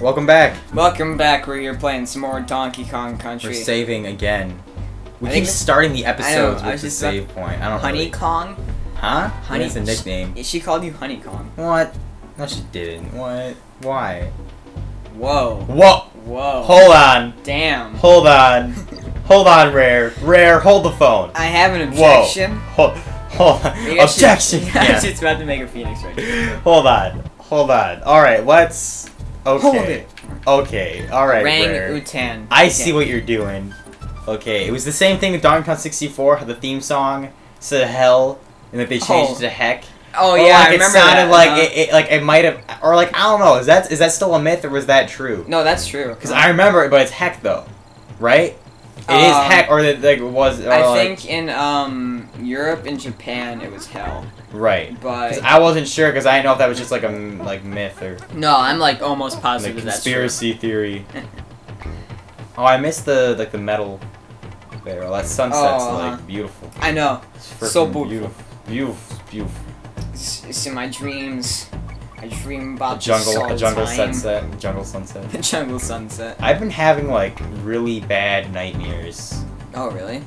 Welcome back. Welcome back. We're here playing some more Donkey Kong Country. We're saving again. We keep starting the episodes with the save point. I don't know. Honey Kong? Huh? Honey is a nickname. She called you Honey Kong. What? No, she didn't. What? Why? Whoa. Whoa. Whoa. Hold on. Damn. Hold on. Hold on, Rare. Rare, hold the phone. I have an objection. Whoa. Hold on. Objection. Yeah. It's about to make a phoenix right now. Hold on. Hold on. All right. Let's. Okay. Hold it. Okay. All right. Rang-utan. I see what you're doing. Okay. It was the same thing with Donkey Kong 64. The theme song said "hell" and then they changed it to "heck." Oh yeah, like I remember that. It sounded like it might have, or like I don't know. Is that still a myth or was that true? No, that's true. Because I remember it, but it's heck though, right? It is heck, or that like was. Or, I think like, in Europe and Japan it was hell. Right, but I wasn't sure because I didn't know if that was just like a myth or. No, I'm like almost positive like that's conspiracy theory. Oh, I missed the like the metal there. That sunset's like beautiful. I know. It's so beautiful. Beautiful. Beautiful. It's in my dreams. I dream about a jungle sunset. The jungle sunset. I've been having like really bad nightmares. Oh really?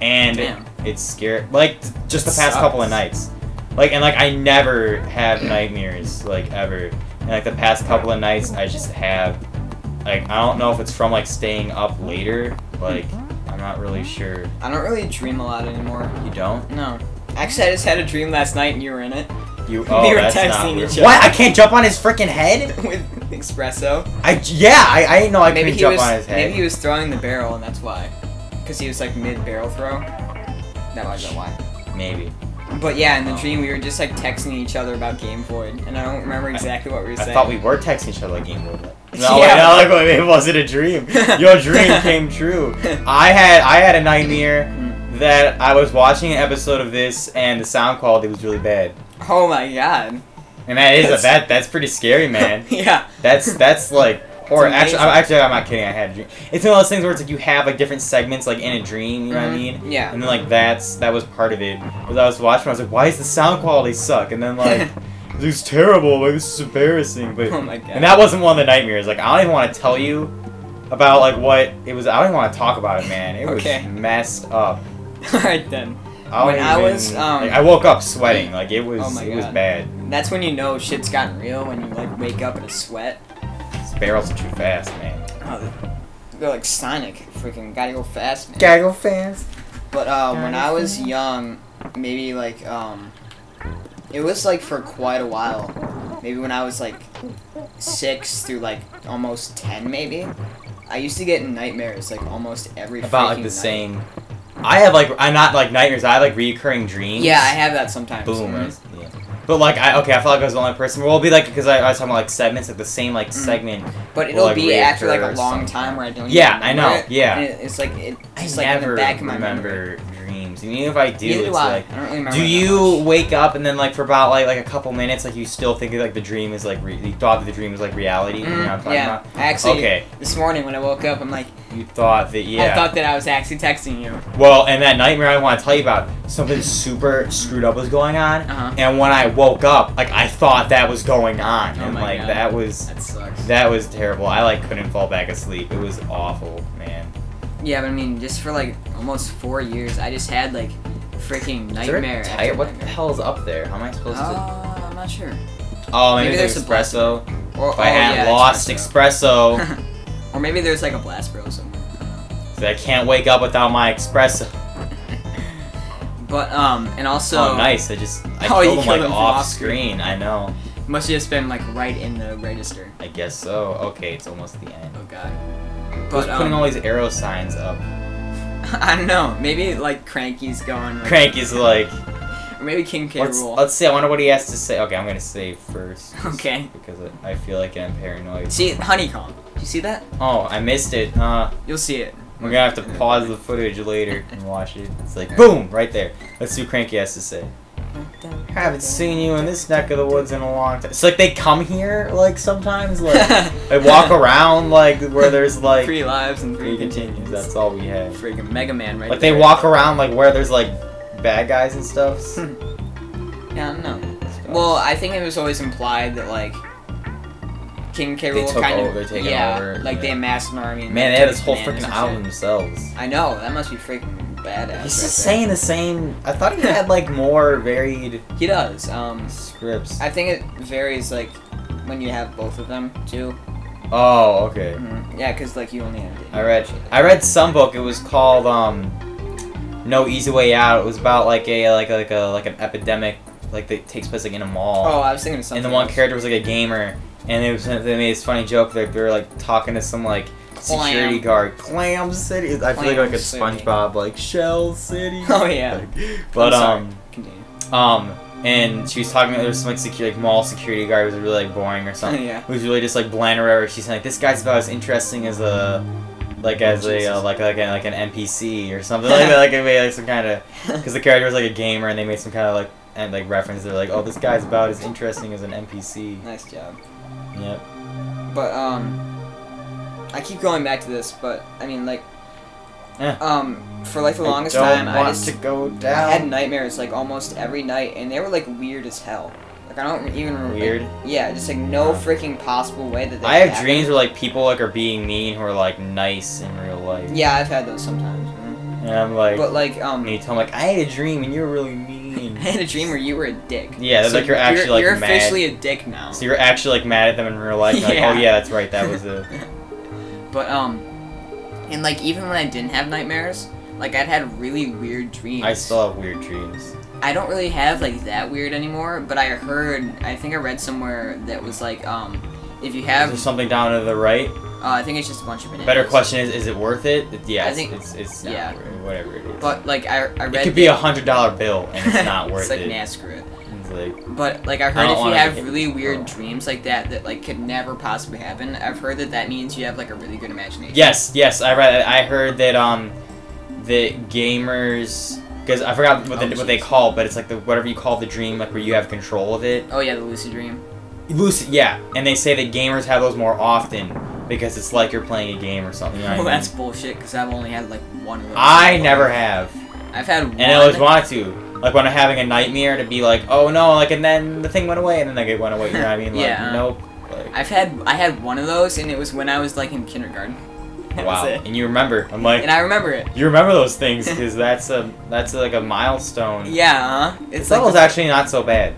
And it's scary. Like just the past couple of nights. Like and like I never have nightmares like ever. And like the past couple of nights I just have. Like I don't know if it's from like staying up later. Like I'm not really sure. I don't really dream a lot anymore. You don't? No. Actually, I just had a dream last night and you were in it. We were texting each other. What? I can't jump on his freaking head? With espresso. I didn't know I couldn't jump on his head. Maybe he was throwing the barrel and that's why. Because he was like mid-barrel throw. That was why. Maybe. But yeah, in the dream we were just like texting each other about Game Void. And I don't remember exactly what we were saying. I thought we were texting each other about Game Void. No, yeah. Wait, it wasn't a dream. Your dream came true. I had a nightmare. That I was watching an episode of this and the sound quality was really bad. Oh my god! And that's pretty scary, man. Yeah. That's like horror. Actually, I'm not kidding. I had a dream. It's one of those things where it's like you have like different segments like in a dream. You know what I mean? Yeah. And then like that was part of it. Because I was watching, I was like, why does the sound quality suck? And then like. This is terrible. Like, this is embarrassing. But oh my god. And that wasn't one of the nightmares. Like I don't even want to tell you about like what it was. I don't even want to talk about it, man. It was messed up. Alright then. I woke up sweating. Like it was it was bad. That's when you know shit's gotten real, when you like wake up in a sweat. These barrels are too fast, man. Oh, they're like Sonic. Freaking gotta go fast, man. Gotta go fast. But when I was young, maybe like it was like for quite a while. Maybe when I was like 6 through like almost 10 maybe. I used to get nightmares like almost every freaking night. About like the same. I have like not nightmares. I have like reoccurring dreams. Yeah, I have that sometimes. Boom. Yeah. But like I felt like I was the only person. Well, it'll be like because I was talking about like segments, like the same like segment. But it'll like, be after like a long time where I don't. Yeah, even remember I know. It. Yeah. And it's like it's I like never in the back of my remember dreams. And even if I do, neither it's do I. Like I don't really remember. Do you wake up and then like for about like a couple minutes, like you still think that, like the dream is like you thought that the dream was like reality? You know what I'm talking about? Actually, this morning when I woke up, I'm like. You thought that, yeah. I thought that I was actually texting you. Well, and that nightmare I want to tell you about, something super screwed up was going on, and when I woke up, like, I thought that was going on, and, like, that sucks. That was terrible. I, like, couldn't fall back asleep. It was awful, man. Yeah, but, I mean, just for, like, almost 4 years, I just had, like, freaking nightmare after nightmare. What the hell is up there? How am I supposed to... I'm not sure. Oh, maybe there's espresso. Or, I had lost espresso. Or maybe there's like a blast bro somewhere. So I can't wake up without my espresso. But and also. Oh nice! I killed him off screen. I know. Must have just been like right in the register. I guess so. Okay, it's almost the end. Oh god. Who's putting all these arrow signs up? I don't know. Maybe like Cranky's going. Like, Cranky's like. Or maybe King K. Rool. Let's see. I wonder what he has to say. Okay, I'm gonna save first. Okay. Because I feel like I'm paranoid. See, Honey Kong. You see that? Oh, I missed it. You'll see it. We're gonna have to pause the footage later and watch it. It's like boom, right there. Let's see what Cranky has to say. I haven't seen you in this neck of the woods in a long time. It's like they come here like sometimes, like they walk around like where there's like 3 lives and 3 continues. That's all we have. Freaking Mega Man, right? Like there. They walk around like where there's like bad guys and stuff. Yeah, I don't know. Well, I think it was always implied that like. King K. Rool kind of. They amassed an army. Man, they had this whole freaking island themselves. I know, that must be freaking badass. He's just saying the same. I thought he had like more varied. He does. Scripts. I think it varies like when you have both of them too. Oh, okay. Mm-hmm. Yeah, because like you only had. I read some book. It was called No Easy Way Out. It was about like an epidemic that takes place in a mall. Oh, I was thinking of something. And the one character was like a gamer, and they made this funny joke that they were like talking to some like security guard. Clam City. I feel like a SpongeBob like Shell City. Oh yeah. And she was talking about some mall security guard who was really boring or something. Yeah. Who was really just bland or whatever. She's like, this guy's about as interesting as a an NPC or something like that. Because the character was a gamer, and they made some kind of reference. They're like, oh, this guy's about as interesting as an NPC. Nice job. Yep. But I keep going back to this, but I mean for the longest time I had nightmares almost every night, and they were weird as hell. I don't even remember. Weird. Yeah, just no freaking possible way that. I have dreams where people are being mean who are nice in real life. Yeah, I've had those sometimes. Mm-hmm. And I'm and you tell them I had a dream and you were really mean. I had a dream where you were a dick. Yeah, that's so you're actually you're mad. You're officially a dick now. So you're actually mad at them in real life. And yeah. Like, oh yeah, that's right. That was it. But and even when I didn't have nightmares, I'd had really weird dreams. I still have weird dreams. I don't really have that weird anymore, but I think I read somewhere that was if you have something down to the right. I think it's just a bunch of bananas. Better question is it worth it? Yeah, I think it's not worth, whatever it is. But I read it could be a $100 bill and it's not worth it. Nah, screw it. But I heard if you have really weird dreams that could never possibly happen, I've heard that means you have a really good imagination. Yes, I heard that that gamers. Because I forgot what they call, but it's whatever you call the dream, where you have control of it. Oh yeah, the lucid dream. Lucid, yeah. And they say that gamers have those more often because it's you're playing a game or something. You know that's bullshit. Because I've only had one. Of those I never have. I've had one. And I always want to. When I'm having a nightmare, to be oh no, and then the thing went away, and then it went away. You know what I mean? Yeah. Nope. I had one of those, and it was when I was in kindergarten. Wow, and you remember? And I remember it. You remember those things because that's a milestone. Yeah, it's that was actually not so bad.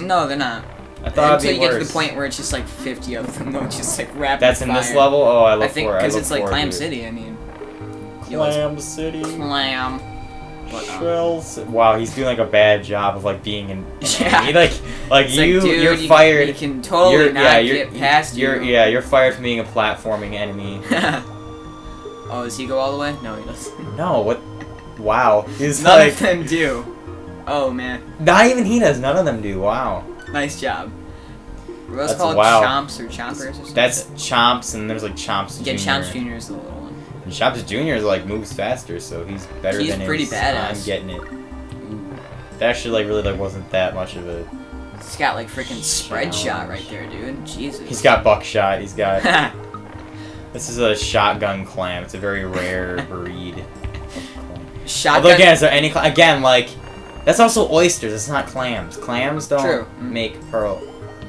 No, they're not. I thought until you get to the point where it's just 50 of them, though, just rapid fire. That's in this level. Oh, I think because it's Clam City. I mean, Clam City. Clam. Wow, he's doing a bad job of being in. Yeah. You're fired. You can totally get past you. Yeah, you're fired from being a platforming enemy. Oh, does he go all the way? No, he doesn't. No, what? Wow. None of them do. Oh man. Not even he does. None of them do. Wow. Nice job. What was called Chomps or Chompers or something? That's Chomps, and there's Chomps Jr. Yeah, Chomps Jr. is the little. And Chomps Jr. is moves faster, so he's better than him. He's pretty badass. I'm getting it. That actually really wasn't that much of a. He's got freaking spread shot right there, dude. Jesus. He's got buckshot. He's got. This is a shotgun clam. It's a very rare breed. Shotgun. Although again, is there any that's also oysters. It's not clams. Clams don't make pearl.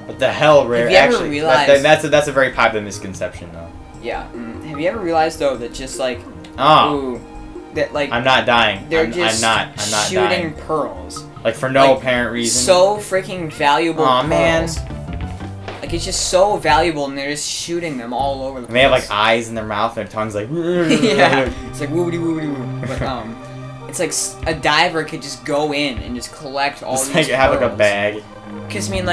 What the hell, rare? Have you ever realized that's a very popular misconception though. Yeah. Have you ever realized though that just I'm not dying. They're I'm not shooting dying. Pearls. For no apparent reason. So freaking valuable. Aw, man. It's just so valuable, and they're just shooting them all over the place. And they have eyes in their mouth, and their tongue's yeah. It's woobity woobity woo. But it's a diver could just go in and just collect all these. Pearls. Have a bag. Cause I mean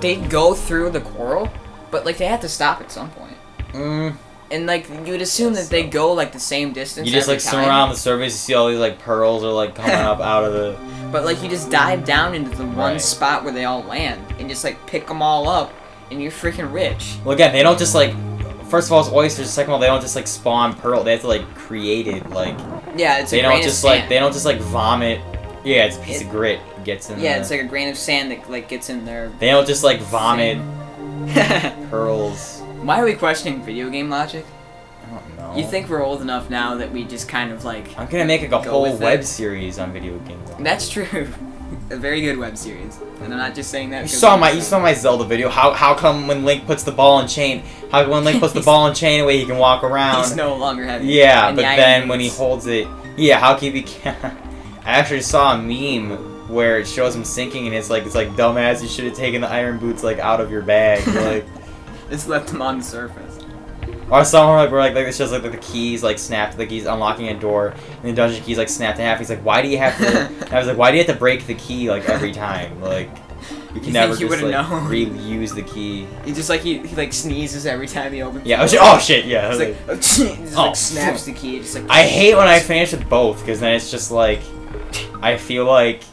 they go through the coral, but they have to stop at some point. Mm. And you would assume that they go the same distance. You just swim around the surface, you see all these pearls are coming up out of the. But you just dive down into the one spot where they all land, and just pick them all up, and you're freaking rich. Well, again, they don't just First of all, it's oysters. Second of all, they don't just spawn pearl. They have to create it. Yeah, it's. They don't just They don't just vomit. Yeah, it's a piece of grit gets in. Yeah, it's a grain of sand that gets in there. They don't just vomit pearls. Why are we questioning video game logic? I don't know. You think we're old enough now that we just kind of I'm gonna make a whole web series on video game logic. That's true. a very good web series, and I'm not just saying that. You saw my Zelda video. How come when Link puts the ball in chain? How come when Link puts the ball in chain away, he can walk around? He's no longer heavy. Yeah, but then when he holds it, yeah, how can he? I actually saw a meme where it shows him sinking, and it's like dumbass, you should have taken the iron boots like out of your bag, like. It's left him on the surface. Or somewhere like it's just like the keys like snapped, like he's unlocking a door and the dungeon keys like snapped in half. He's like, why do you have to? I was like, why do you have to break the key like every time? Like you can never just like reuse the key. He just like he like sneezes every time he opens. Yeah. Oh shit. Yeah. It's like, just, like snaps the key. Just, like, I hate when I finish with both because then it's just like I feel like.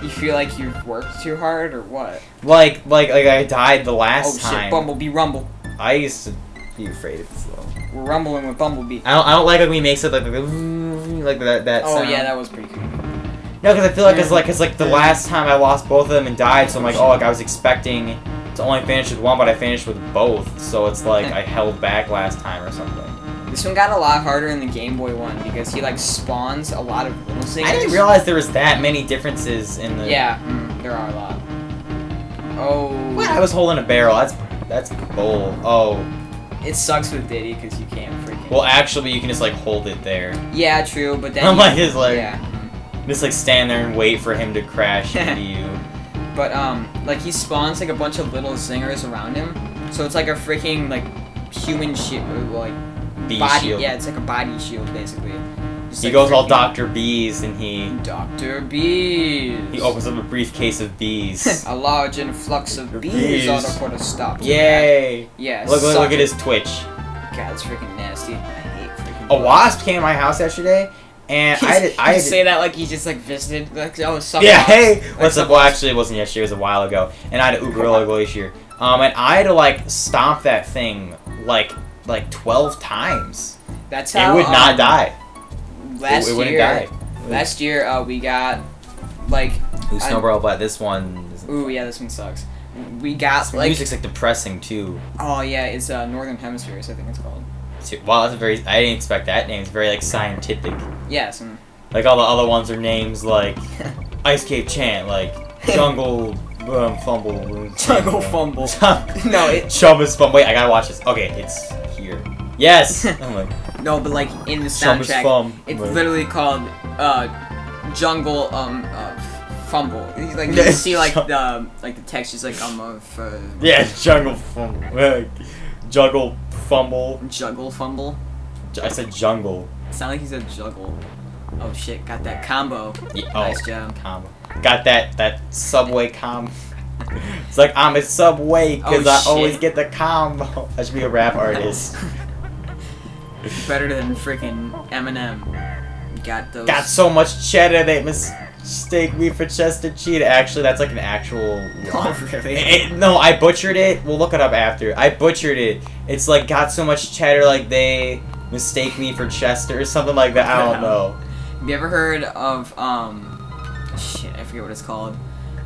You feel like you've worked too hard or what? Like I died the last time. Oh shit! Bumblebee rumble. I used to. You afraid it's slow. We're rumbling with Bumblebee. I don't like when he makes it like that sound. Oh yeah, that was pretty cool. No, because I feel like it's like the last time I lost both of them and died, so I'm like, oh, like I was expecting to only finish with one, but I finished with both, so it's like I held back last time or something. This one got a lot harder in the Game Boy one because he like spawns a lot of little things. I didn't realize there was that many differences in the. Yeah, there are a lot. Oh. What? I was holding a barrel. That's bold. Oh. It sucks with Diddy because you can't freaking. Well, actually, you can just like hold it there. Yeah, true, but then. Unlike his like. Yeah. Just like stand there and wait for him to crash into you. But like he spawns like a bunch of little zingers around him, so it's like a freaking like human shit like. Bee body shield. Yeah, it's like a body shield basically. Just, he like, goes all Dr. Bees and he. Dr. Bees. He opens up a briefcase of bees. A large influx of bees ought to put a stop. Yay! Yeah. Look at his twitch. God, it's freaking nasty. I hate freaking. A blood. Wasp came to my house yesterday, and I say that like he just like visited. Like, oh, suck. Yeah. Hey, what's up? Well, actually, it wasn't yesterday. It was a while ago, and I had an Uber glacier. And I had to like stomp that thing like 12 times. That's how it would not die. Last year, we got, like... Ooh, Snowball, but this one... Ooh, yeah, this one sucks. We got, this like... music's, like, depressing, too. Oh, yeah, it's, Northern Hemispheres, I think it's called. Wow, that's a very... I didn't expect that name. It's very, like, scientific. Yes. Yeah, like, all the other ones are names, like... Ice Cave Chant, like... Jungle... Fumble... Jungle Fumble. No, it... Chumba's Fumble. Wait, I gotta watch this. Okay, it's here. Yes! I'm like... No, but like in the soundtrack, it's literally called Jungle Fumble. Like you see like the text is like yeah, Jungle Fumble. Juggle Fumble. Juggle Fumble. I said jungle. It sounded like he said juggle. Oh shit! Got that combo. Yeah, oh, nice job. Combo. Got that subway combo. It's like I'm a subway because I always get the combo. I should be a rap artist. Better than freaking Eminem. Got those. Got so much cheddar they mistake me for Chester Cheetah. Actually, that's like an actual. Oh, really? No, I butchered it. We'll look it up after. I butchered it. It's like got so much cheddar like they mistake me for Chester or something like that. I don't know. Have you ever heard of shit? I forget what it's called.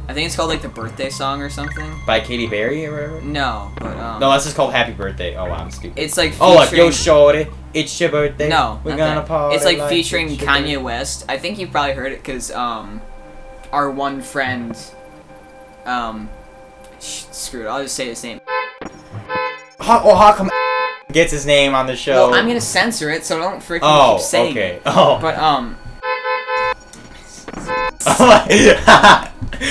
I think it's called like the birthday song or something. By Katy Perry or whatever? No, but No, that's just called Happy Birthday. Oh wow, I'm stupid. It's like featuring... Oh like yo shorty, it's your birthday. No. We're gonna party. It's like featuring Kanye West. I think you probably heard it cause our one friend screw it, I'll just say his name. How come gets his name on the show? Well, I'm gonna censor it, so don't freaking keep saying it. Oh, okay.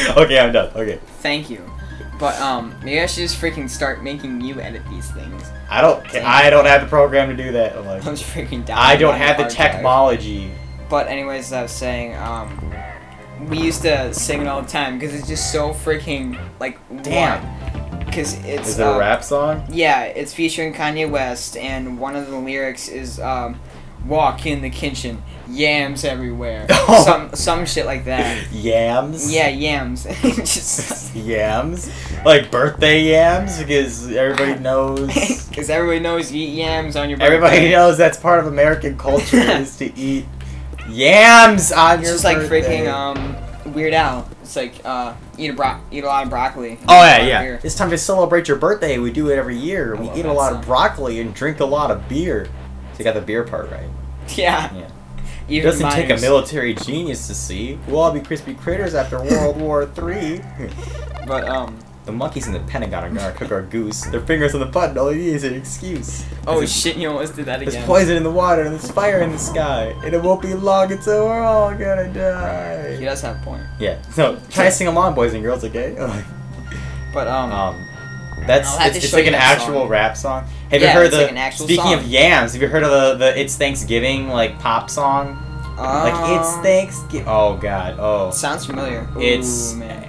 But okay, I'm done. Okay. Thank you. But maybe I should just freaking start making you edit these things. I don't. I don't have the program to do that. I'm like. I'm just freaking dying. I don't have the technology. But anyways, I was saying, we used to sing it all the time because it's just so freaking like damn. Because it's. Is it a rap song? Yeah, it's featuring Kanye West, and one of the lyrics is "Walk in the kitchen." Yams everywhere. Oh. Some shit like that. Yams? Yeah, yams. Just yams? Like birthday yams? Because everybody knows... Because everybody knows you eat yams on your birthday. Everybody knows that's part of American culture is to eat yams on your birthday. Just like freaking Weird Al. It's like eat a lot of broccoli. Oh yeah, yeah. It's time to celebrate your birthday. We do it every year. We eat a lot of broccoli and drink a lot of beer. So you got the beer part right. Yeah. Yeah. Even doesn't take a military genius to see. We'll all be crispy critters after World War III. But, the monkeys in the Pentagon are gonna cook our goose. Their fingers on the button, all they need is an excuse. Oh shit, you almost did that again. There's poison in the water, and there's fire in the sky. And it won't be long until we're all gonna die. He does have a point. Yeah, so try to sing along, boys and girls, okay? But, it's like an actual rap song. Have you heard the speaking of yams? Have you heard of the It's Thanksgiving like pop song? Like it's Thanksgiving. Oh god. Oh. Sounds familiar. It's. Ooh, man.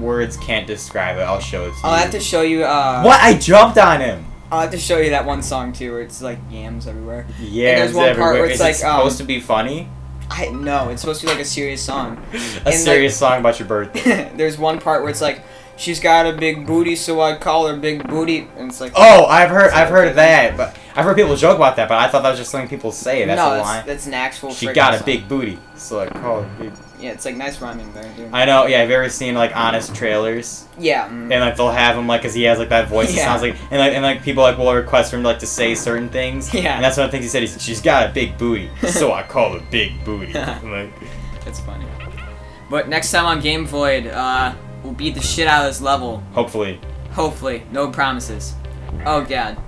Words can't describe it. I'll show it to you. I'll have to show you. What? I jumped on him. I'll have to show you that one song too, where it's like yams everywhere. Yeah. There's one everywhere. Part where it's like supposed to be funny. I no. It's supposed to be like a serious song. a serious song about your birthday. There's one part where it's like. She's got a big booty, so I call her Big Booty, and it's like. Oh, I've heard that, but I've heard people joke about that, but I thought that was just something people say. That's a line. That's an actual. She got a big booty, so I call her Big. Yeah, it's like nice rhyming there. Dude. I know. Yeah, I've ever seen like honest trailers. Yeah. And like they'll have him like, cause he has like that voice. Yeah. It sounds like and like people like will request for him like to say certain things. Yeah. And that's one of the things he said. He said she's got a big booty, so I call her Big Booty. Like, that's funny. But next time on Game Void, we'll beat the shit out of this level. Hopefully. Hopefully. No promises. Oh, God.